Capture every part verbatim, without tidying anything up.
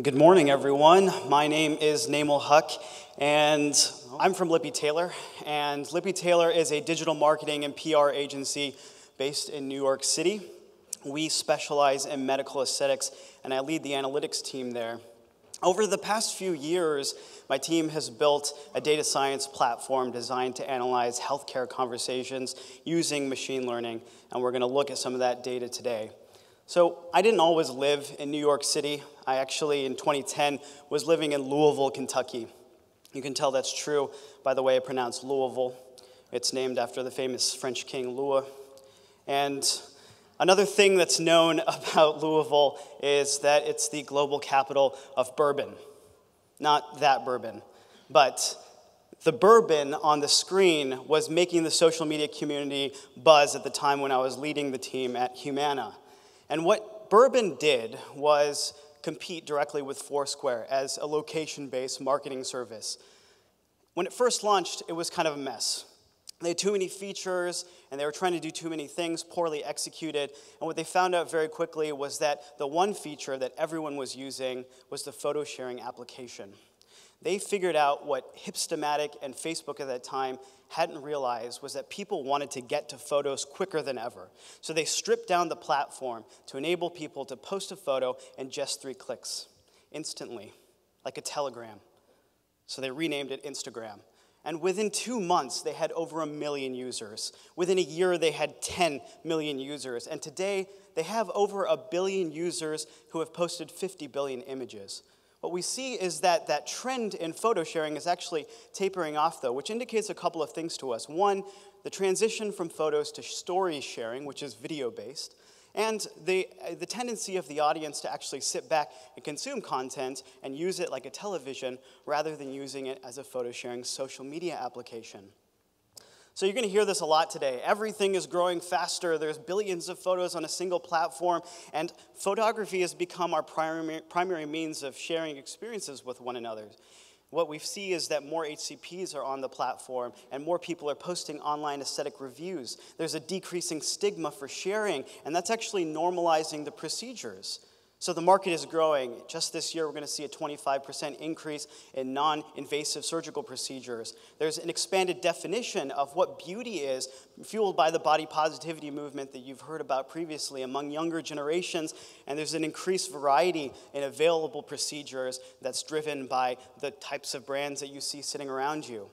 Good morning, everyone. My name is Naimul Huq, and I'm from Lippe Taylor. And Lippe Taylor is a digital marketing and P R agency based in New York City. We specialize in medical aesthetics, and I lead the analytics team there. Over the past few years, my team has built a data science platform designed to analyze healthcare conversations using machine learning, and we're going to look at some of that data today. So I didn't always live in New York City. I actually, in twenty ten, was living in Louisville, Kentucky. You can tell that's true by the way I pronounce Louisville. It's named after the famous French king, Louis. And another thing that's known about Louisville is that it's the global capital of bourbon. Not that bourbon, but the bourbon on the screen was making the social media community buzz at the time when I was leading the team at Humana. And what bourbon did was compete directly with Foursquare as a location-based marketing service. When it first launched, it was kind of a mess. They had too many features, and they were trying to do too many things, poorly executed. And what they found out very quickly was that the one feature that everyone was using was the photo-sharing application. They figured out what Hipstamatic and Facebook at that time hadn't realized was that people wanted to get to photos quicker than ever. So they stripped down the platform to enable people to post a photo in just three clicks, instantly, like a telegram. So they renamed it Instagram. And within two months, they had over a million users. Within a year, they had ten million users. And today, they have over a billion users who have posted fifty billion images. What we see is that that trend in photo sharing is actually tapering off, though, which indicates a couple of things to us. One, the transition from photos to story sharing, which is video-based, and the, the tendency of the audience to actually sit back and consume content and use it like a television rather than using it as a photo-sharing social media application. So you're going to hear this a lot today. Everything is growing faster. There's billions of photos on a single platform, and photography has become our primary, primary means of sharing experiences with one another. What we see is that more H C Ps are on the platform, and more people are posting online aesthetic reviews. There's a decreasing stigma for sharing, and that's actually normalizing the procedures. So the market is growing. Just this year, we're going to see a twenty-five percent increase in non-invasive surgical procedures. There's an expanded definition of what beauty is, fueled by the body positivity movement that you've heard about previously among younger generations. And there's an increased variety in available procedures that's driven by the types of brands that you see sitting around you.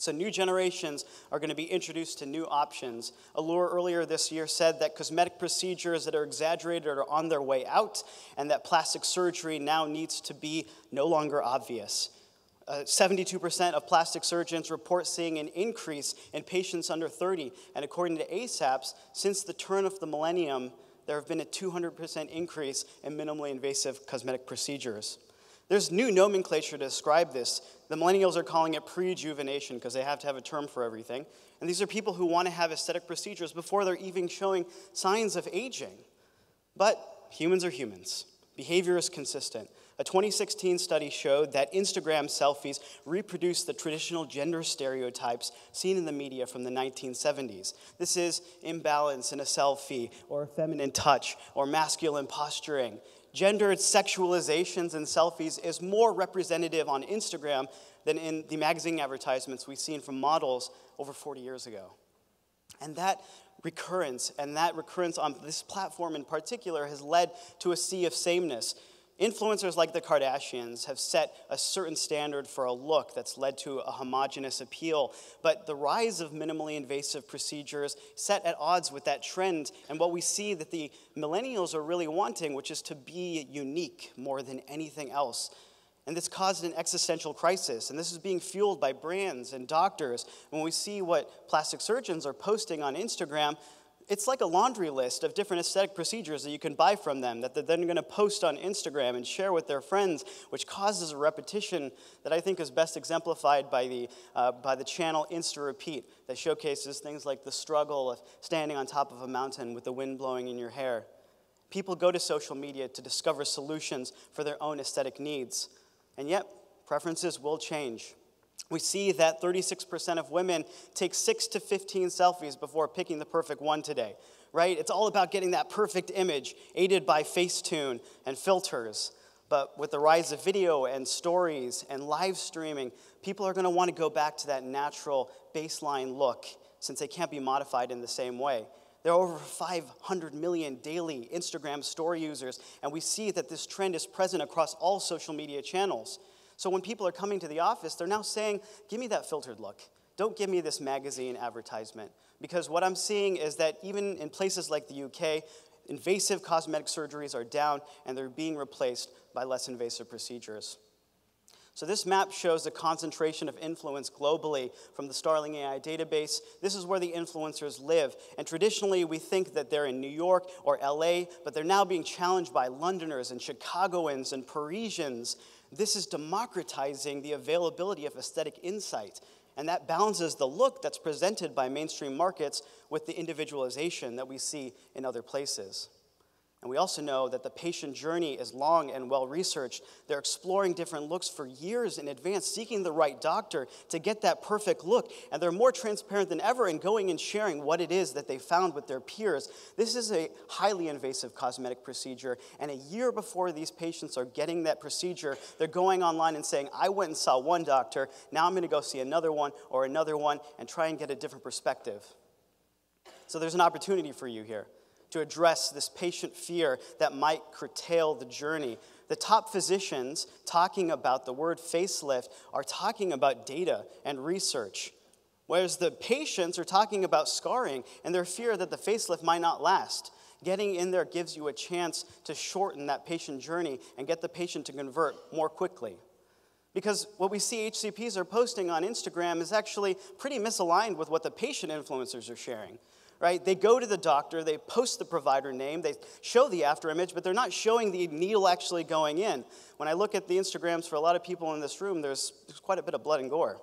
So new generations are going to be introduced to new options. Allure earlier this year said that cosmetic procedures that are exaggerated are on their way out, and that plastic surgery now needs to be no longer obvious. seventy-two percent uh, of plastic surgeons report seeing an increase in patients under thirty, and according to ASAPs, since the turn of the millennium, there have been a two hundred percent increase in minimally invasive cosmetic procedures. There's new nomenclature to describe this. The millennials are calling it prejuvenation because they have to have a term for everything. And these are people who want to have aesthetic procedures before they're even showing signs of aging. But humans are humans. Behavior is consistent. A twenty sixteen study showed that Instagram selfies reproduce the traditional gender stereotypes seen in the media from the nineteen seventies. This is imbalance in a selfie, or feminine touch, or masculine posturing. Gendered sexualizations in selfies is more representative on Instagram than in the magazine advertisements we've seen from models over forty years ago. And that recurrence, and that recurrence on this platform in particular, has led to a sea of sameness. Influencers like the Kardashians have set a certain standard for a look that's led to a homogeneous appeal, but the rise of minimally invasive procedures set at odds with that trend, and what we see that the millennials are really wanting, which is to be unique more than anything else. And this caused an existential crisis, and this is being fueled by brands and doctors. When we see what plastic surgeons are posting on Instagram, it's like a laundry list of different aesthetic procedures that you can buy from them that they're then going to post on Instagram and share with their friends, which causes a repetition that I think is best exemplified by the, uh, by the channel InstaRepeat that showcases things like the struggle of standing on top of a mountain with the wind blowing in your hair. People go to social media to discover solutions for their own aesthetic needs, and yet preferences will change. We see that thirty-six percent of women take six to fifteen selfies before picking the perfect one today, right? It's all about getting that perfect image, aided by FaceTune and filters. But with the rise of video and stories and live streaming, people are going to want to go back to that natural baseline look since they can't be modified in the same way. There are over five hundred million daily Instagram story users, and we see that this trend is present across all social media channels. So when people are coming to the office, they're now saying, give me that filtered look. Don't give me this magazine advertisement. Because what I'm seeing is that even in places like the U K, invasive cosmetic surgeries are down, and they're being replaced by less invasive procedures. So this map shows the concentration of influence globally from the Starling A I database. This is where the influencers live. And traditionally, we think that they're in New York or L A, but they're now being challenged by Londoners and Chicagoans and Parisians. This is democratizing the availability of aesthetic insight. And that balances the look that's presented by mainstream markets with the individualization that we see in other places. And we also know that the patient journey is long and well-researched. They're exploring different looks for years in advance, seeking the right doctor to get that perfect look. And they're more transparent than ever in going and sharing what it is that they found with their peers. This is a highly invasive cosmetic procedure. And a year before these patients are getting that procedure, they're going online and saying, I went and saw one doctor. Now I'm going to go see another one or another one and try and get a different perspective. So there's an opportunity for you here to address this patient fear that might curtail the journey. The top physicians talking about the word facelift are talking about data and research, whereas the patients are talking about scarring and their fear that the facelift might not last. Getting in there gives you a chance to shorten that patient journey and get the patient to convert more quickly. Because what we see H C Ps are posting on Instagram is actually pretty misaligned with what the patient influencers are sharing. Right? They go to the doctor, they post the provider name, they show the after image, but they're not showing the needle actually going in. When I look at the Instagrams for a lot of people in this room, there's, there's quite a bit of blood and gore.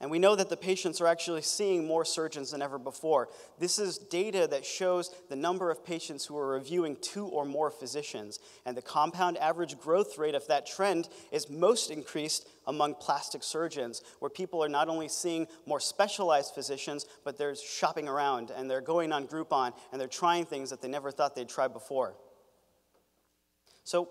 And we know that the patients are actually seeing more surgeons than ever before. This is data that shows the number of patients who are reviewing two or more physicians. And the compound average growth rate of that trend is most increased among plastic surgeons, where people are not only seeing more specialized physicians, but they're shopping around, and they're going on Groupon, and they're trying things that they never thought they'd try before. So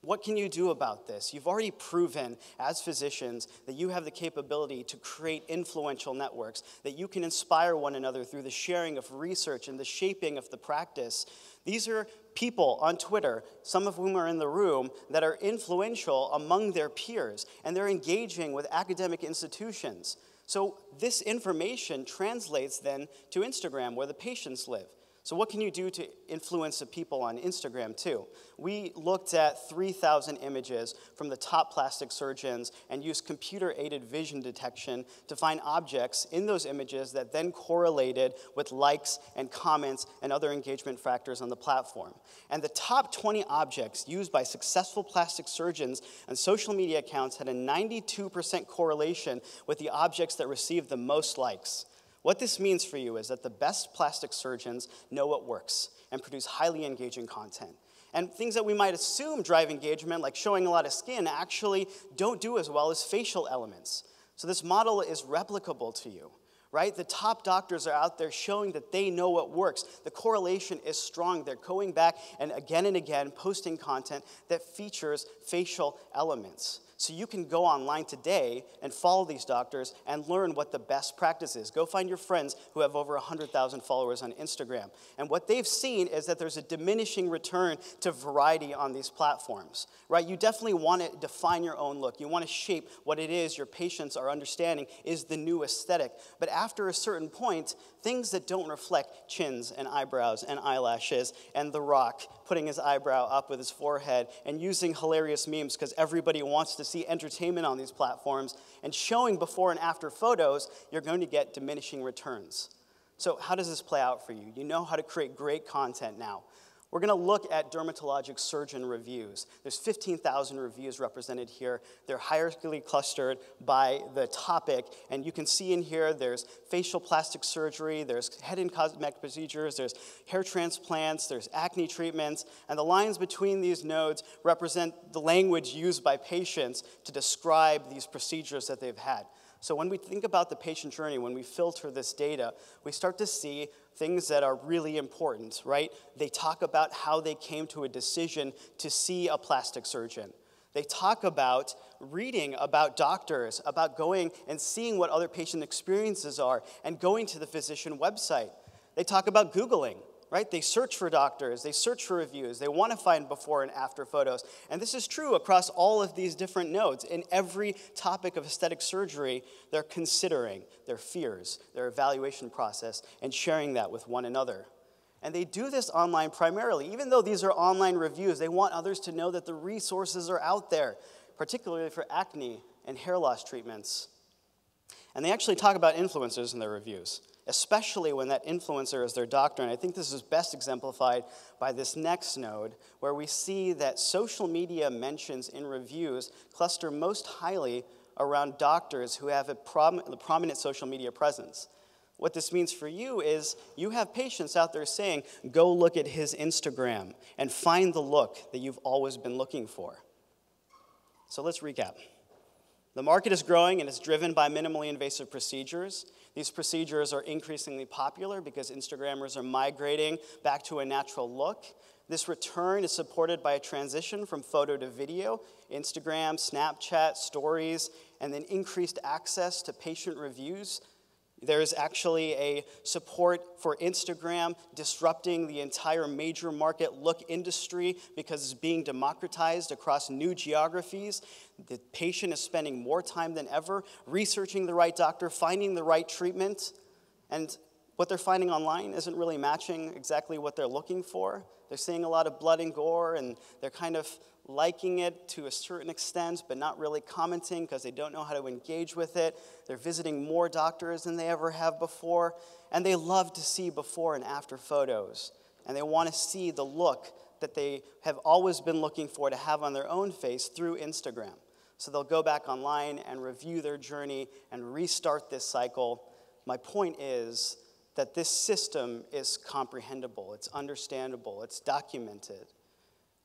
what can you do about this? You've already proven as physicians that you have the capability to create influential networks, that you can inspire one another through the sharing of research and the shaping of the practice. These are people on Twitter, some of whom are in the room, that are influential among their peers, and they're engaging with academic institutions. So this information translates then to Instagram, where the patients live. So what can you do to influence the people on Instagram, too? We looked at three thousand images from the top plastic surgeons and used computer-aided vision detection to find objects in those images that then correlated with likes and comments and other engagement factors on the platform. And the top twenty objects used by successful plastic surgeons and social media accounts had a ninety-two percent correlation with the objects that received the most likes. What this means for you is that the best plastic surgeons know what works and produce highly engaging content. And things that we might assume drive engagement, like showing a lot of skin, actually don't do as well as facial elements. So this model is replicable to you, right? The top doctors are out there showing that they know what works. The correlation is strong. They're going back and again and again posting content that features facial elements. So you can go online today and follow these doctors and learn what the best practice is. Go find your friends who have over one hundred thousand followers on Instagram. And what they've seen is that there's a diminishing return to variety on these platforms, right? You definitely want to define your own look. You want to shape what it is your patients are understanding is the new aesthetic. But after a certain point, things that don't reflect chins and eyebrows and eyelashes and The Rock putting his eyebrow up with his forehead and using hilarious memes because everybody wants to see entertainment on these platforms, and showing before and after photos, you're going to get diminishing returns. So how does this play out for you? You know how to create great content now. We're going to look at dermatologic surgeon reviews. There's fifteen thousand reviews represented here. They're hierarchically clustered by the topic. And you can see in here there's facial plastic surgery, there's head and cosmetic procedures, there's hair transplants, there's acne treatments. And the lines between these nodes represent the language used by patients to describe these procedures that they've had. So when we think about the patient journey, when we filter this data, we start to see things that are really important, right? They talk about how they came to a decision to see a plastic surgeon. They talk about reading about doctors, about going and seeing what other patient experiences are and going to the physician website. They talk about Googling, right? They search for doctors, they search for reviews, they want to find before and after photos. And this is true across all of these different nodes. In every topic of aesthetic surgery, they're considering their fears, their evaluation process, and sharing that with one another. And they do this online primarily. Even though these are online reviews, they want others to know that the resources are out there, particularly for acne and hair loss treatments. And they actually talk about influencers in their reviews, especially when that influencer is their doctor. And I think this is best exemplified by this next node, where we see that social media mentions in reviews cluster most highly around doctors who have a prom- a prominent social media presence. What this means for you is you have patients out there saying, go look at his Instagram and find the look that you've always been looking for. So let's recap. The market is growing and it's driven by minimally invasive procedures. These procedures are increasingly popular because Instagrammers are migrating back to a natural look. This return is supported by a transition from photo to video, Instagram, Snapchat, stories, and then increased access to patient reviews. There is actually a support for Instagram disrupting the entire major market look industry because it's being democratized across new geographies. The patient is spending more time than ever researching the right doctor, finding the right treatment, and what they're finding online isn't really matching exactly what they're looking for. They're seeing a lot of blood and gore, and they're kind of liking it to a certain extent, but not really commenting because they don't know how to engage with it. They're visiting more doctors than they ever have before, and they love to see before and after photos, and they want to see the look that they have always been looking for to have on their own face through Instagram. So they'll go back online and review their journey and restart this cycle. My point is that this system is comprehensible, it's understandable, it's documented.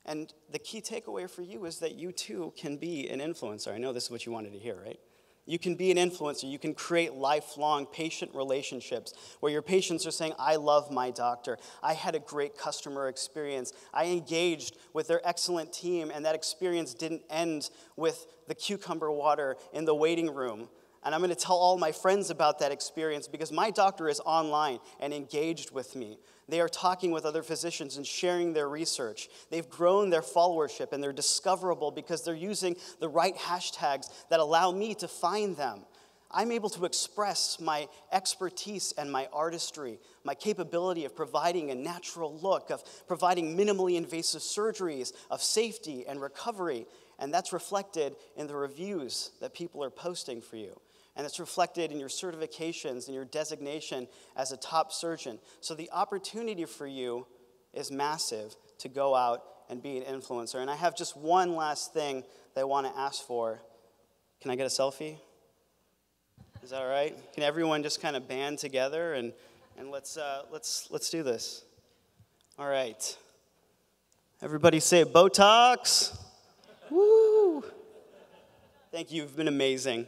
And the key takeaway for you is that you too can be an influencer. I know this is what you wanted to hear, right? You can be an influencer. You can create lifelong patient relationships where your patients are saying, I love my doctor. I had a great customer experience. I engaged with their excellent team, and that experience didn't end with the cucumber water in the waiting room. And I'm going to tell all my friends about that experience because my doctor is online and engaged with me. They are talking with other physicians and sharing their research. They've grown their followership and they're discoverable because they're using the right hashtags that allow me to find them. I'm able to express my expertise and my artistry, my capability of providing a natural look, of providing minimally invasive surgeries, of safety and recovery. And that's reflected in the reviews that people are posting for you. And it's reflected in your certifications and your designation as a top surgeon. So the opportunity for you is massive to go out and be an influencer. And I have just one last thing that I want to ask for. Can I get a selfie? Is that all right? Can everyone just kind of band together and, and let's, uh, let's, let's do this. All right. Everybody say Botox. Woo! Thank you. You've been amazing.